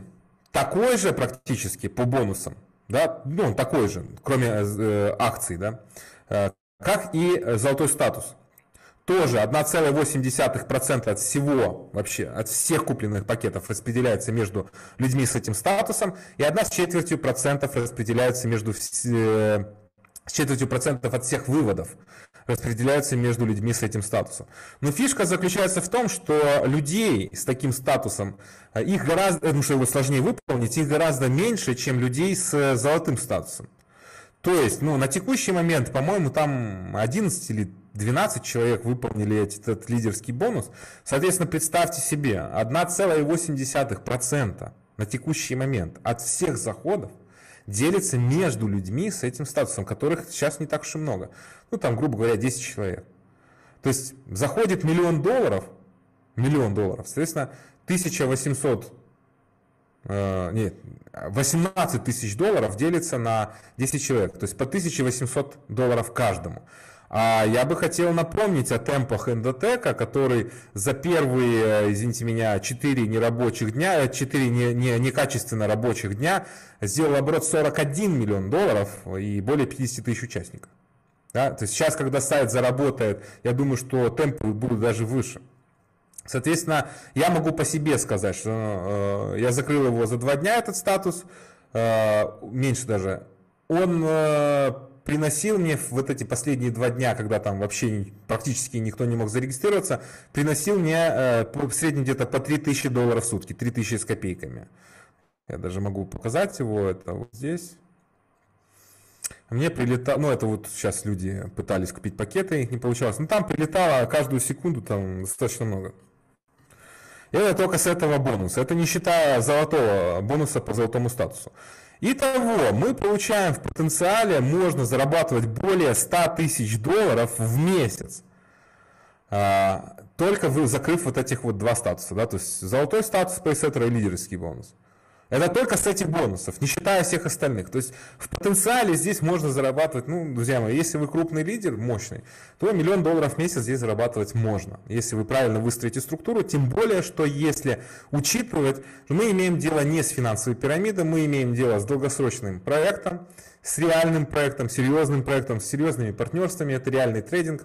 такой же практически по бонусам, да, ну, он такой же, кроме акций, да, как и золотой статус. Тоже 1,8% от всего, вообще, от всех купленных пакетов распределяется между людьми с этим статусом, и 1,25% распределяется между от всех выводов распределяются между людьми с этим статусом. Но фишка заключается в том, что людей с таким статусом, их гораздо, потому что его сложнее выполнить, их гораздо меньше, чем людей с золотым статусом. То есть, ну, на текущий момент, по-моему, там 11 или 12 человек выполнили этот лидерский бонус. Соответственно, представьте себе, 1,8% на текущий момент от всех заходов делится между людьми с этим статусом, которых сейчас не так уж и много. Ну, там, грубо говоря, 10 человек. То есть заходит миллион долларов, соответственно, 18 тысяч долларов делится на 10 человек, то есть по $1,800 каждому. А я бы хотел напомнить о темпах Endotech, который за первые, извините меня, 4 некачественно рабочих дня сделал оборот $41 миллион и более 50 тысяч участников. Да? То есть сейчас, когда сайт заработает, я думаю, что темпы будут даже выше. Соответственно, я могу по себе сказать, что я закрыл его за 2 дня, этот статус, меньше даже. Он приносил мне вот эти последние 2 дня, когда там вообще практически никто не мог зарегистрироваться, приносил мне в среднем где-то по $3000 в сутки, 3000 с копейками. Я даже могу показать его, это вот здесь. Мне прилетало, ну это вот сейчас люди пытались купить пакеты, их не получалось, но там прилетало каждую секунду там достаточно много. И это только с этого бонуса, это не считая золотого бонуса по золотому статусу. Итого, мы получаем в потенциале, можно зарабатывать более $100 000 в месяц, только закрыв вот этих вот 2 статуса, да? То есть золотой статус, пресеттер и лидерский бонус. Это только с этих бонусов, не считая всех остальных. То есть в потенциале здесь можно зарабатывать, ну, друзья мои, если вы крупный лидер, мощный, то $1 000 000 в месяц здесь зарабатывать можно, если вы правильно выстроите структуру, тем более, что если учитывать, что мы имеем дело не с финансовой пирамидой, мы имеем дело с долгосрочным проектом, с реальным проектом, серьезным проектом, с серьезными партнерствами, это реальный трейдинг.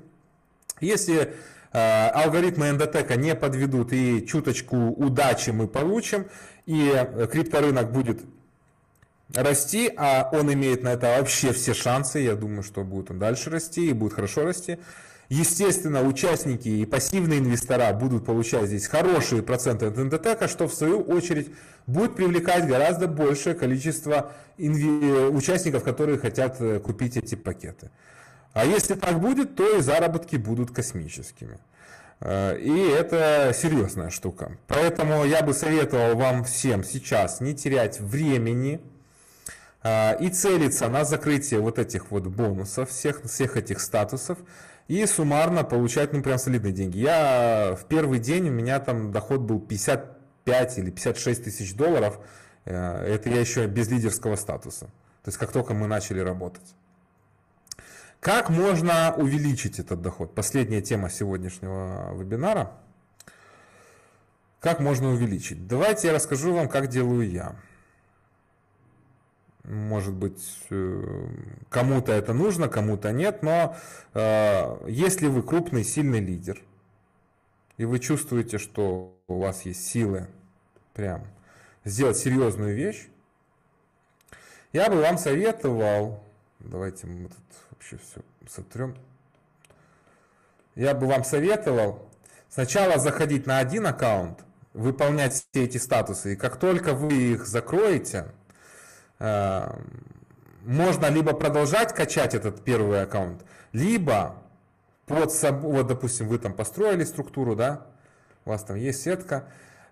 Если алгоритмы Endotech не подведут и чуточку удачи мы получим, и крипторынок будет расти, а он имеет на это вообще все шансы, я думаю, что будет он дальше расти и будет хорошо расти. Естественно, участники и пассивные инвестора будут получать здесь хорошие проценты от Endotech, что в свою очередь будет привлекать гораздо большее количество участников, которые хотят купить эти пакеты. А если так будет, то и заработки будут космическими. И это серьезная штука. Поэтому я бы советовал вам всем сейчас не терять времени и целиться на закрытие вот этих вот бонусов, всех этих статусов, и суммарно получать, ну, прям солидные деньги. Я в первый день, у меня там доход был 55 или 56 тысяч долларов. Это я еще без лидерского статуса. То есть как только мы начали работать. Как можно увеличить этот доход? Последняя тема сегодняшнего вебинара. Как можно увеличить? Давайте я расскажу вам, как делаю я. Может быть, кому-то это нужно, кому-то нет, но если вы крупный, сильный лидер, и вы чувствуете, что у вас есть силы прям сделать серьезную вещь, я бы вам советовал... Давайте мы тут вообще все сотрем. Я бы вам советовал сначала заходить на один аккаунт, выполнять все эти статусы, и как только вы их закроете, можно либо продолжать качать этот первый аккаунт, либо под собой, вот допустим, вы там построили структуру, да, у вас там есть сетка,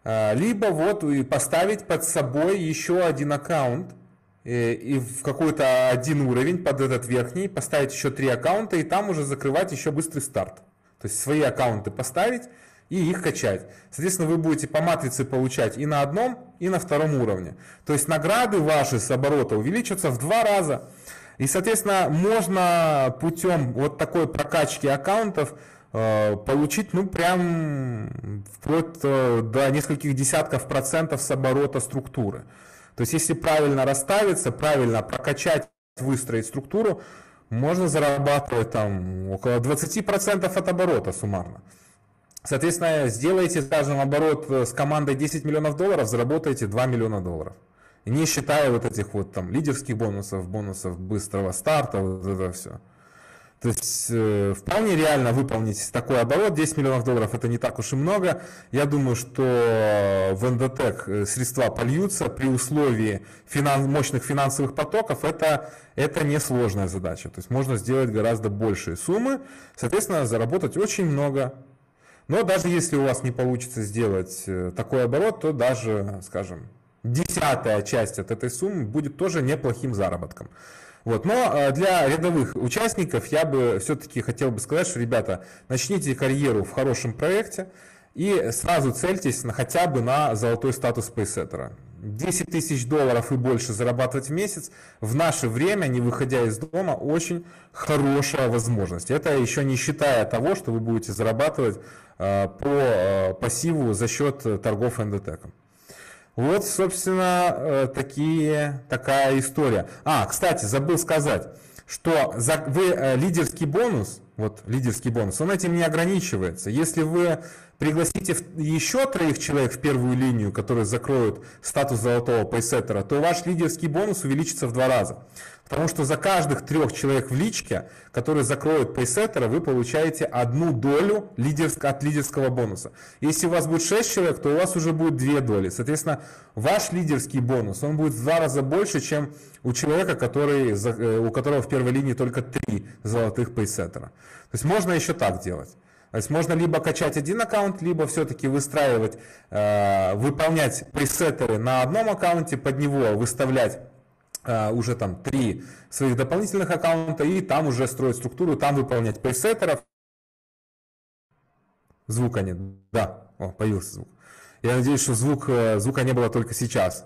либо вот и поставить под собой еще один аккаунт, и в какой-то один уровень под этот верхний поставить еще 3 аккаунта, и там уже закрывать еще быстрый старт. То есть свои аккаунты поставить и их качать. Соответственно, вы будете по матрице получать и на одном, и на втором уровне. То есть награды ваши с оборота увеличатся в 2 раза. И, соответственно, можно путем вот такой прокачки аккаунтов получить, ну, прям вплоть до нескольких десятков процентов с оборота структуры. То есть, если правильно расставиться, правильно прокачать, выстроить структуру, можно зарабатывать там около 20% от оборота суммарно. Соответственно, сделаете, скажем, оборот с командой $10 миллионов, заработаете $2 миллиона. И не считая вот этих вот там лидерских бонусов, бонусов быстрого старта, вот это все. То есть вполне реально выполнить такой оборот, $10 миллионов, это не так уж и много. Я думаю, что в Endotech средства польются при условии мощных финансовых потоков, это несложная задача. То есть можно сделать гораздо большие суммы, соответственно, заработать очень много. Но даже если у вас не получится сделать такой оборот, то даже, скажем, 10-я часть от этой суммы будет тоже неплохим заработком. Вот. Но для рядовых участников я бы все-таки хотел бы сказать, что, ребята, начните карьеру в хорошем проекте и сразу цельтесь хотя бы на золотой статус пейсеттера. $10 000 и больше зарабатывать в месяц в наше время, не выходя из дома, очень хорошая возможность. Это еще не считая того, что вы будете зарабатывать по пассиву за счет торгов Endotech. Вот, собственно, такая история. Кстати, забыл сказать. что вы лидерский бонус, он этим не ограничивается. Если вы пригласите еще 3 человек в первую линию, которые закроют статус золотого пейсеттера, то ваш лидерский бонус увеличится в 2 раза. Потому что за каждых 3 человек в личке, которые закроют пейсеттера, вы получаете 1 долю от лидерского бонуса. Если у вас будет 6 человек, то у вас уже будет 2 доли. Соответственно, ваш лидерский бонус, он будет в 2 раза больше, чем у человека, у которого в первой линии только 3 золотых пейсеттера. То есть можно еще так делать. То есть можно либо качать 1 аккаунт, либо все-таки выстраивать, выполнять пресеттеры на одном аккаунте, под него выставлять уже там 3 своих дополнительных аккаунта, и там уже строить структуру, там выполнять пресеттеров. Звука нет. Да, о, появился звук. Я надеюсь, что звука не было только сейчас.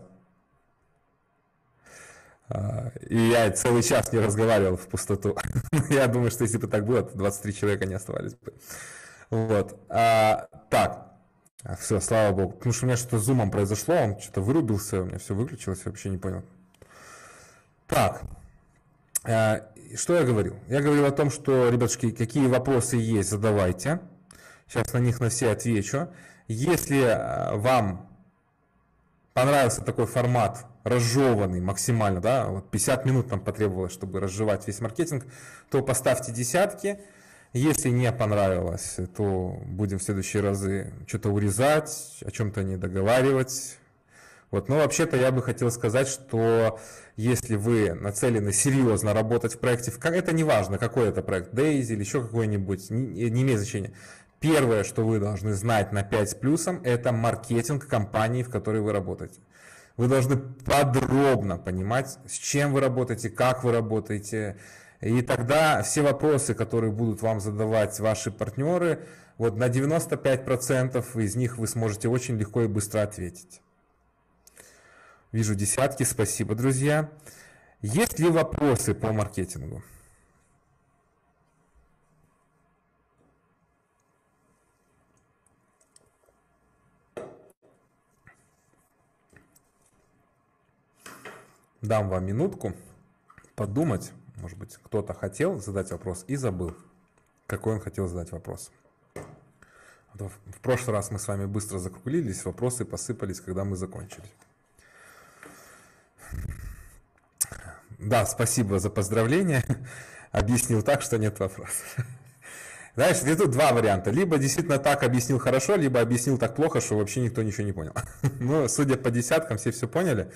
И я целый час не разговаривал в пустоту. Я думаю, что если бы так было, то 23 человека не оставались бы. Вот. Так. Все, слава богу. Потому что у меня что-то с зумом произошло, он что-то вырубился, у меня все выключилось, я вообще не понял. Так. Что я говорил? Я говорил о том, что, ребятушки, какие вопросы есть, задавайте. Сейчас на них на все отвечу. Если вам понравился такой формат, разжеванный максимально, да, вот 50 минут нам потребовалось, чтобы разжевать весь маркетинг, то поставьте десятки. Если не понравилось, то будем в следующие разы что-то урезать, о чем-то не договаривать. Вот. Но вообще-то я бы хотел сказать, что если вы нацелены серьезно работать в проекте, это не важно, какой это проект, Дейзи или еще какой-нибудь, не имеет значения. Первое, что вы должны знать на 5 с плюсом, это маркетинг компании, в которой вы работаете. Вы должны подробно понимать, с чем вы работаете, как вы работаете. И тогда все вопросы, которые будут вам задавать ваши партнеры, вот на 95% из них вы сможете очень легко и быстро ответить. Вижу десятки, спасибо, друзья. Есть ли вопросы по маркетингу? Дам вам минутку подумать, может быть, кто-то хотел задать вопрос и забыл, какой он хотел задать вопрос. В прошлый раз мы с вами быстро закруглились, вопросы посыпались, когда мы закончили. Да, спасибо за поздравление, объяснил так, что нет вопросов. Знаешь, тут 2 варианта. Либо действительно так объяснил хорошо, либо объяснил так плохо, что вообще никто ничего не понял. Но, судя по десяткам, все поняли.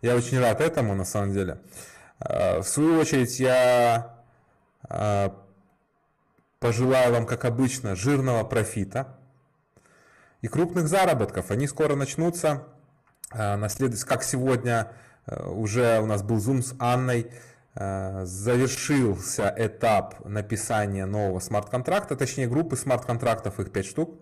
Я очень рад этому, на самом деле. В свою очередь, я пожелаю вам, как обычно, жирного профита и крупных заработков. Они скоро начнутся. Как сегодня уже у нас был зум с Анной, завершился этап написания нового смарт-контракта, точнее группы смарт-контрактов, их 5 штук,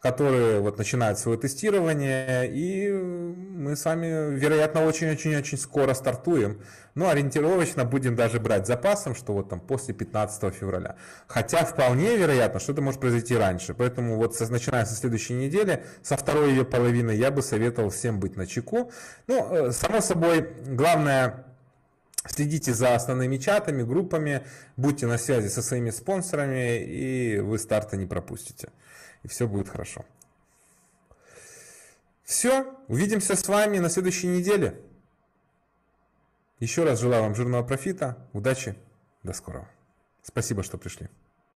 которые вот начинают свое тестирование, и мы с вами, вероятно, очень-очень-очень скоро стартуем. Но ориентировочно будем даже брать запасом, что вот там после 15 февраля. Хотя вполне вероятно, что это может произойти раньше. Поэтому вот начиная со следующей недели, со второй ее половины, я бы советовал всем быть начеку. Ну, само собой, главное, следите за основными чатами, группами, будьте на связи со своими спонсорами, и вы старта не пропустите. И все будет хорошо. Все, увидимся с вами на следующей неделе. Еще раз желаю вам жирного профита, удачи, до скорого. Спасибо, что пришли.